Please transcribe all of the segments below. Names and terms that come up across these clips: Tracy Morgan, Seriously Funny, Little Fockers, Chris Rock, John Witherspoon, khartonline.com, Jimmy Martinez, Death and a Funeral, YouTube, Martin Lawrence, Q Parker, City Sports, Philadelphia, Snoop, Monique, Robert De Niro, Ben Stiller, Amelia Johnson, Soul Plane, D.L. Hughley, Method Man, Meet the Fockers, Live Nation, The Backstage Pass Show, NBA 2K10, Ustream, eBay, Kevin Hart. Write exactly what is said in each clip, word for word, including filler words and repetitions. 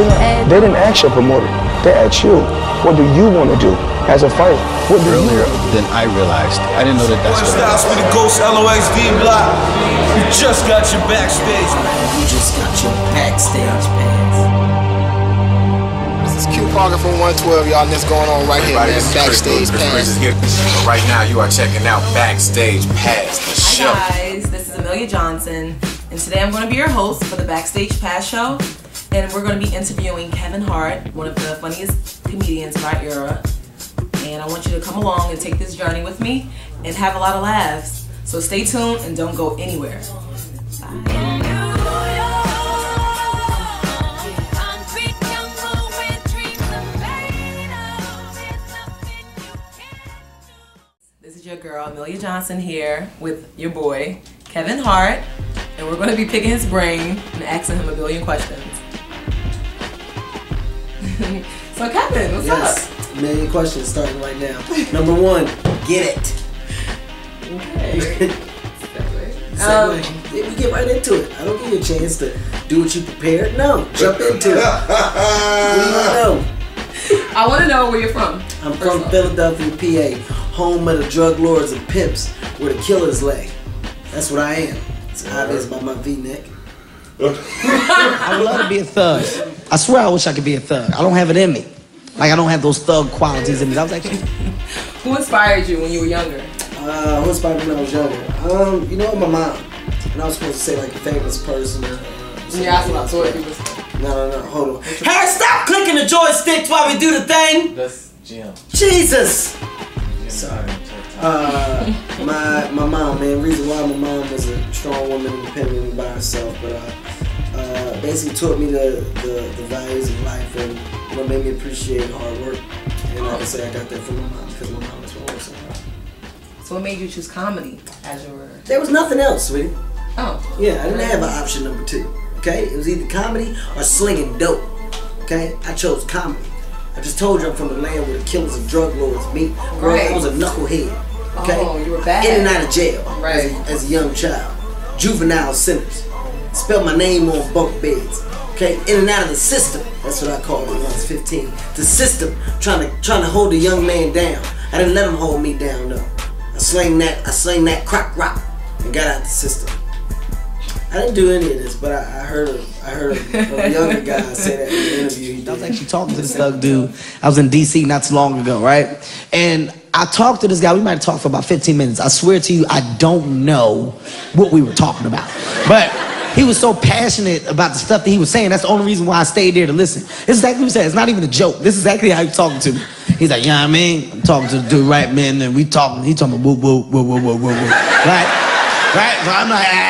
We're not, and they didn't ask your promoter. They asked you, what do you want to do as a fighter? What do Earlier you than I realized. I didn't know that that's what I was. With the Ghost L O X D block. You just got your backstage, man. You just got your backstage pass. This is Q Parker from one twelve, y'all, and this going on right here, man. Backstage Pass. Right now, you are checking out Backstage Pass, the show. Hi guys, this is Amelia Johnson, and today I'm going to be your host for the Backstage Pass Show, and we're going to be interviewing Kevin Hart, one of the funniest comedians of our era, and I want you to come along and take this journey with me and have a lot of laughs, so stay tuned and don't go anywhere. Bye. Your girl Amelia Johnson here with your boy Kevin Hart, and we're going to be picking his brain and asking him a billion questions. So Kevin, what's yes. up? A million questions starting right now. Number one, get it. Okay. Segue. Segue. Um, we get right into it. I don't give you a chance to do what you prepared. No, jump into it. No. I want to know where you're from. I'm from Philadelphia, P A. Home of the drug lords and pimps, where the killers lay. That's what I am. It's obvious by my V-neck. I would love to be a thug. I swear I wish I could be a thug. I don't have it in me. Like, I don't have those thug qualities in me. I was actually... Who inspired you when you were younger? Uh, who inspired me when I was younger? Um, you know, my mom. And I was supposed to say, like, a famous person. Or, uh, yeah, that's what I thought people said. No, no, no, hold on. Hey, stop clicking the joysticks while we do the thing! That's Jim. Jesus! Sorry. Uh, my my mom, man. The reason why my mom was a strong woman, independent by herself, but uh, uh, basically taught me the, the the values of life, and you know, made me appreciate hard work. And like I say, I got that from my mom because my mom was my worst. So what made you choose comedy as your? There was nothing else, sweetie. Oh. Yeah, I didn't have an option number two. Okay, it was either comedy or slinging dope. Okay, I chose comedy. I just told you I'm from a land where the killers and drug lords meet. Girl, right. I was a knucklehead. Okay? Oh, you were bad. In and out of jail. Right. As a, as a young child. Juvenile sinners. Spelled my name on bunk beds. Okay? In and out of the system. That's what I called it when I was fifteen. The system trying to trying to hold a young man down. I didn't let him hold me down though. I slang that I slang that crock rock and got out the system. I didn't do any of this, but I, I heard of, I heard of a younger guy say that in an interview he did. I was actually talking to this thug dude. I was in D C not too long ago, right? And I talked to this guy. We might have talked for about fifteen minutes. I swear to you, I don't know what we were talking about. But he was so passionate about the stuff that he was saying. That's the only reason why I stayed there to listen. This is exactly what he said. It's not even a joke. This is exactly how he was talking to me. He's like, you know what I mean? I'm talking to the dude, right, man? And we talking. He talking about whoop, whoop, whoop, whoop, whoop, whoop, whoop. Right? Right? So I'm like, ah.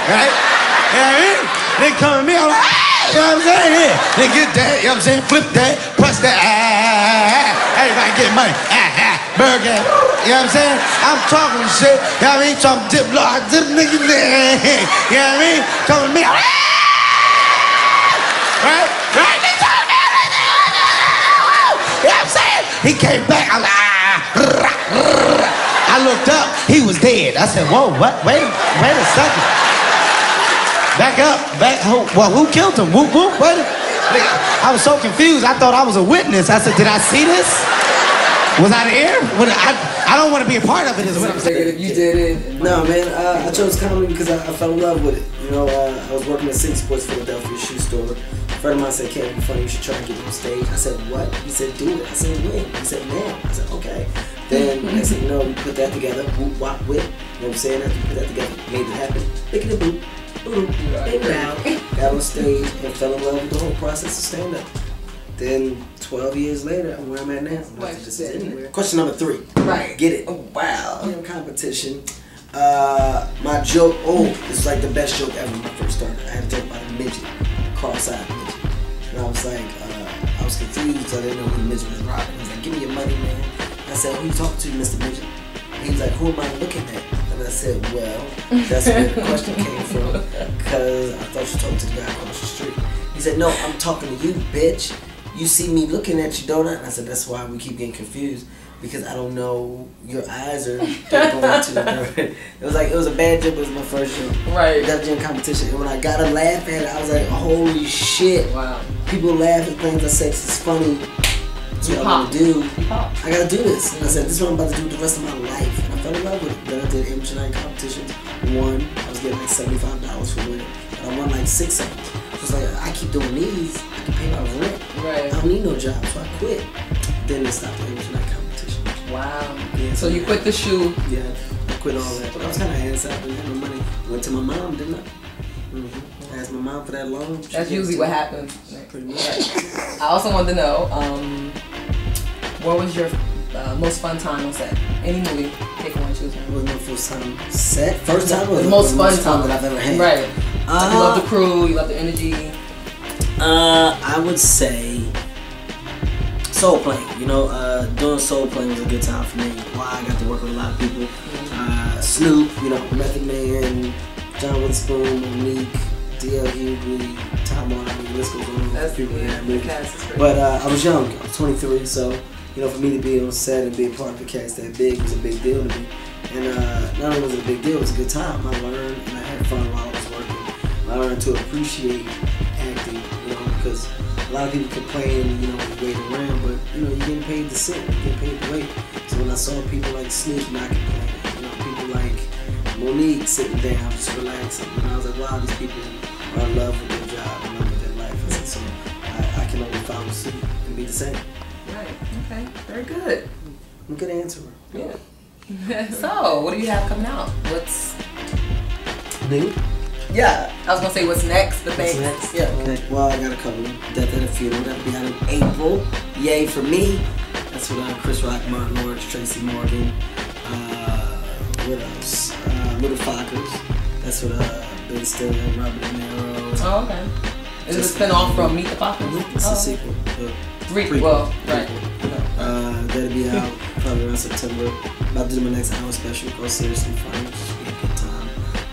Right? You know what I mean? They come at me, I'm like, ah! You know what I'm saying? Yeah. They get that, you know what I'm saying? Flip that, press that, ah, ah, ah. Everybody get money, ah, ah, burger. You know what I'm saying? I'm talking shit, you know what I mean? Talking dip, I dip, nigga, you know what I mean? Talking to me, ah! Right? Right? They talking to me, you know what I'm saying? He came back, I'm like, ah, I looked up, he was dead. I said, whoa, what? Wait, wait a second. Back up, back, who, well, who killed him? Whoop, whoop, what? I was so confused, I thought I was a witness. I said, did I see this? Was I there? I, I don't want to be a part of it, is what I'm saying. If you didn't. No, man, uh, I chose comedy because I, I fell in love with it. You know, uh, I was working at City Sports, Philadelphia, shoe store. A friend of mine said, Kevin, you funny, you should try and get on stage. I said, what? He said, do it. I said, when? He said, now. I said, okay. Then, I said, no, we put that together, whoop, wop, whip. You know what I'm saying? After we put that together, made it happen. Look at the boop. Ooh, came out, got on stage, and fell in love with the whole process of stand-up. Then, twelve years later, I'm where I'm at now. Right. Question number three. Right. Get it. Oh, wow. I'm in competition. Uh, my joke, oh, it's like the best joke ever when I first started. I had to talk about a midget, cross-eyed midget. And I was like, uh, I was confused. I didn't know who the midget was robbing. He was like, give me your money, man. I said, who you talking to, Mister Midget? And he was like, who am I looking at? And I said, well, that's where the question came from, because I thought you talked to the guy across the street. He said, no, I'm talking to you, bitch. You see me looking at you, don't I? And I said, that's why we keep getting confused. because I don't know, your eyes are going to the right. It was like, it was a bad joke, it was my first show. Right. Def Jam competition. And when I got to laugh at it, I was like, holy shit. Wow. People laugh at things I say, it's funny. That's what I'm going to do. I got to do this. And I said, this is what I'm about to do the rest of my life. And I fell in love with it. Then I did amateur night competitions. Won. I was getting like seventy-five dollars for winning. And I won like six of them. I was like, I keep doing these. I can pay my rent. Right. I don't need no job, so I quit. Then it stopped the amateur night competition. Wow. Yeah, so, so you I, quit the shoe. Yeah, I quit all that. But I was kind of ass out. I didn't have no money. Went to my mom, didn't I? Mm-hmm. I asked my mom for that loan. That's usually what happens. Pretty much. I also wanted to know, um, what was your uh, most fun time on set? Any movie, pick one, choose one. What was my first time set? First time was the most fun time that I've ever had. Right. Uh, like you love the crew, you love the energy. Uh, I would say Soul Plane. You know, uh, doing Soul Plane was a good time for me. Why? I got to work with a lot of people. Uh, Snoop, you know, Method Man, John Witherspoon, Monique, D L. Hughley, Tom on, I mean, let's go on. That's people in that movie. But uh, I was young, I was twenty-three, so, you know, for me to be on set and be a part of a cast that big was a big deal to me. And uh, not only was it a big deal, it was a good time. I learned and I had fun while I was working. I learned to appreciate acting, you know, because a lot of people complain, you know, wait around, but, you know, you're getting paid to sit, you're getting paid to wait. So when I saw people like Snoop not complaining, you know, people like Monique sitting down, just relaxing, and I was like, wow, these people are in love with their job, in love with their life. I said, so I, I can only follow suit and be the same. Right, okay, very good. I'm a good answerer. Yeah. So, what do you have coming out? What's new? Yeah, I was gonna say what's next, the thing. What's next? Yeah. Okay. Well, I got a couple. Death and a Funeral, that'll be out in April. Yay for me. That's with uh, Chris Rock, Martin Lawrence, Tracy Morgan. Uh, what else? Uh, Little Fockers. That's with uh, Ben Stiller, Robert De Niro. Oh, okay. Is it a spin-off from Meet the Fockers? It's oh. a sequel. Uh, Prequel. Well, right. Uh, that'll be out probably around September. About to do my next hour special called Seriously Funny, which is a good time.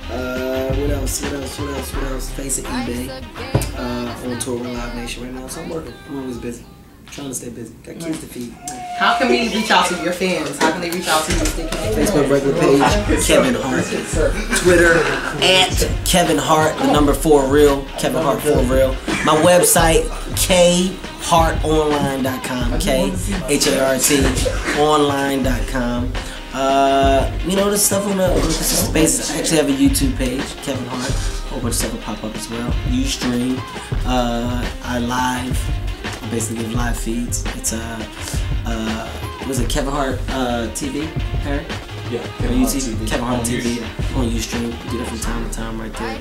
Uh, what else? What else? What else? What else? Face it, eBay. Uh, on tour with Live Nation right now, so I'm working. I'm always busy. I'm trying to stay busy. Got kids to feed. How can we reach out to your fans? How can they reach out to you? Facebook regular page, Kevin Hart. Twitter, at Kevin Hart, the number four real. Kevin Hart for real. My website, k hart online dot com. K H A R T online dot com. Uh, you know, this stuff on a consistent basis. I actually have a YouTube page, Kevin Hart. A whole bunch of stuff will pop up as well. Ustream. Uh, I live. I basically give live feeds. It's a, uh, was it Kevin Hart uh, T V, Harry? Yeah, Kevin Hart T V. Kevin Hart T V on Ustream. We do that from time to time right there.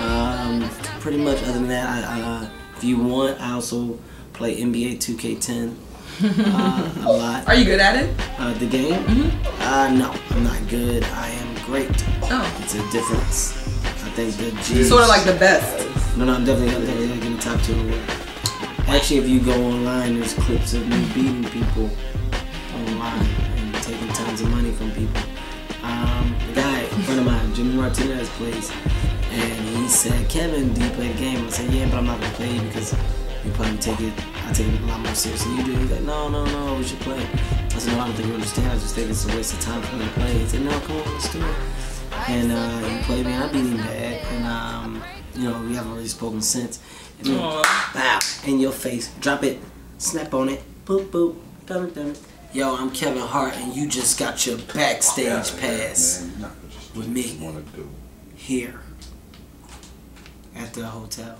Um, pretty much other than that, I, uh, if you want, I also play N B A two K ten. Uh, a lot. Are you good at it? Uh, the game? Mm-hmm. uh, no, I'm not good. I am great. Oh. It's a difference. I think the G. You're sort of like the best. No, no, I'm definitely, I'm definitely like in the top two. Actually, if you go online, there's clips of me beating people online and taking tons of money from people. Um, a guy, a friend of mine, Jimmy Martinez, plays, and he said, "Kevin, do you play the game?" I said, "Yeah, but I'm not gonna play it because you probably take it. I take it a lot more seriously than you do." He's like, no, no, no, we should play. I said, no, I don't think you understand. I just think it's a waste of time for me to play. He said, no, come on, let's do it. And uh, he played me, and I beat him bad. And, um, you know, we haven't really spoken since. And then, bow, in your face, drop it, snap on it, boop, boop, dum, dum. Yo, I'm Kevin Hart, and you just got your backstage yeah, pass yeah, with me do. Here at the hotel.